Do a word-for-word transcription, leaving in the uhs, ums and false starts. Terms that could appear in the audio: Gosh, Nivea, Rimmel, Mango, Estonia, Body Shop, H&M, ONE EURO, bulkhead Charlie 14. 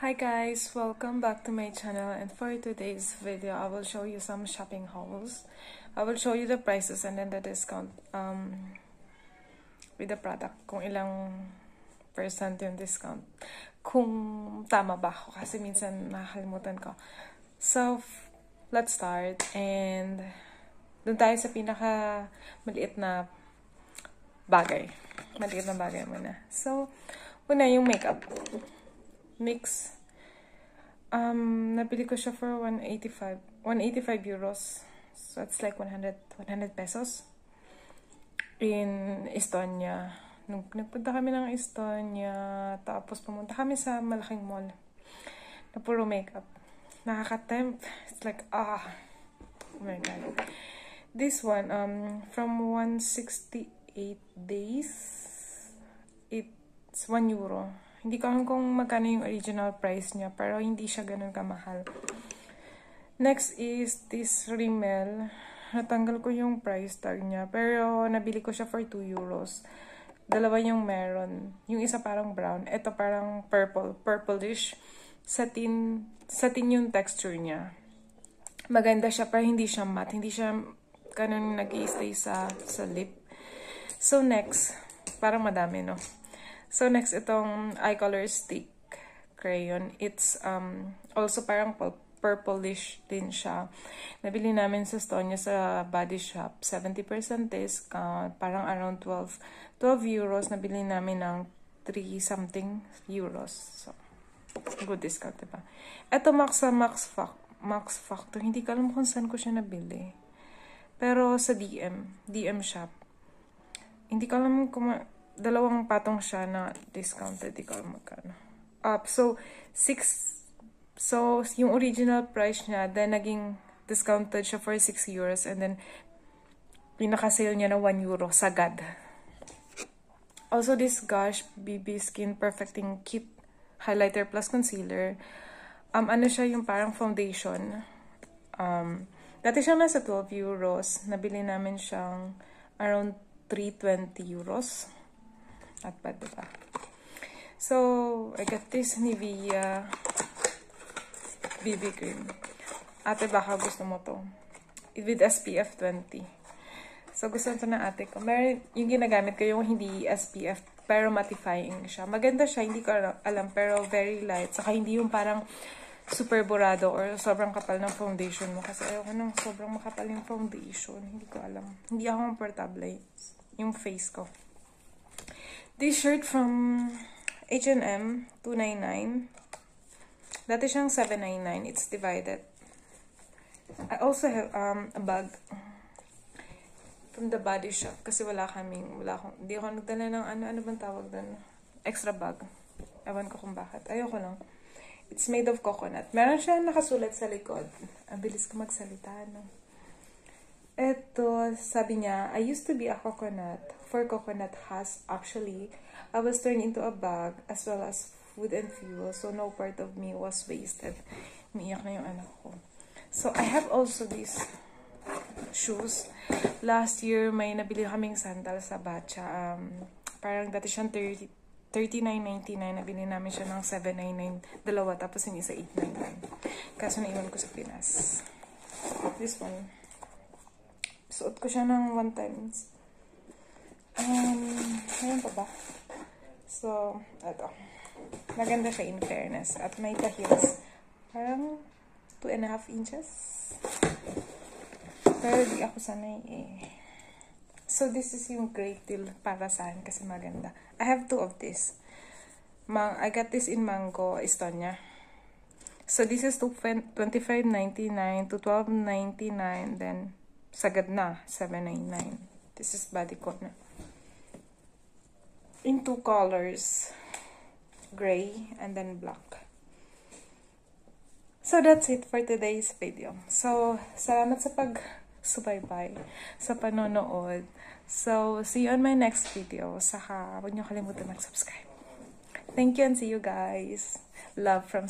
Hi guys, welcome back to my channel, and for today's video I will show you some shopping hauls. I will show you the prices and then the discount um with the product, kung ilang percent yung discount, kung tama ba ako kasi minsan nakakalimutan ko. So let's start, and dun tayo sa pinaka maliit na bagay maliit na bagay muna. So una, yung makeup mix. Um, nabili ko siya for one eighty-five euros. So, it's like one hundred pesos. In Estonia. Nung, nagpunta kami ng Estonia. Tapos, pumunta kami sa malaking mall. Na puro makeup. Nakaka-tempt. It's like, ah. Oh my God. This one, um, from one sixty-eight days, it's one euro. Hindi ko alam kung magkano yung original price niya, pero hindi siya ganun kamahal. Next is this Rimmel. Natanggal ko yung price tag niya, pero nabili ko siya for two euros. Dalawa yung meron. Yung isa parang brown, ito parang purple, purplish. Satin, satin yung texture niya. Maganda siya, pero hindi siya matte. Hindi siya ganun nag-i-stay sa, sa lip. So next, parang madami, no? So, next, itong eye color stick crayon. It's um also parang purplish din siya. Nabili namin sa Estonia sa Body Shop. seventy percent discount. Parang around twelve euros. Nabili namin ng three something euros. So, good discount, diba? Ito, Max Max Max Factor. Hindi ko alam kung saan ko siya nabili. Pero sa D M. D M shop. Hindi ko alam kung... Dalawang patong siya na discounted. Di ko magkano. Up. So, six. So, yung original price niya, then naging discounted siya for six euros. And then, pinaka-sale niya na one euro. Sagad. Also, this Gosh B B Skin Perfecting Kit Highlighter Plus Concealer. Um, ano siya, yung parang foundation. Um, dati siya nasa twelve euros. Nabili namin siyang around three twenty euros. At bad, diba? So, I got this Nivea B B cream. Ate, baka gusto mo to. With S P F twenty. So, gusto to na ate ko. Meron, yung ginagamit ko yung hindi S P F, pero mattifying siya. Maganda siya, hindi ko alam, pero very light. Saka hindi yung parang super burado or sobrang kapal ng foundation mo. Kasi ayoko nang sobrang makapal yung foundation. Hindi ko alam. Hindi ako comfortable yung face ko. This shirt from H and M, two ninety-nine. Dati siyang seven ninety-nine. It's divided. I also have um, a bag from the Body Shop. Kasi wala kaming, wala akong, hindi ako nagdala ng ano, ano bang tawag doon? Extra bag. Ewan ko kung bakit. Ayoko lang. It's made of coconut. Meron siya nakasulat sa likod. Ang bilis ko magsalita, no? Eto, sabi niya, I used to be a coconut. For coconut husk, actually, I was turned into a bag as well as food and fuel, so no part of me was wasted. Umiiyak na yung anak ko. So, I have also these shoes. Last year, may nabili kaming sandal sa Bacha. Um, parang dati siyang thirty-nine ninety-nine. Nabili namin siya ng seven ninety-nine. Dalawa, tapos yung isa eight ninety-nine. Kaso naiwan ko sa Pinas. This one. Suot ko siya ng one times. Um, ayun pa ba? So, eto. Maganda siya in fairness. At may tahilas. Parang two and a half inches. Pero di ako sanay eh. So, this is yung great deal para saan kasi maganda. I have two of this. Ma I got this in Mango, Estonia. So, this is twenty-five ninety-nine to twelve ninety-nine. Then, sagad na, seven ninety-nine. This is body corner. In two colors, gray and then black. So that's it for today's video. So salamat sa pag-subaybay, sa panonood. So see you on my next video. Saka huwag niyo kalimutan mag-subscribe. Thank you and see you guys. Love from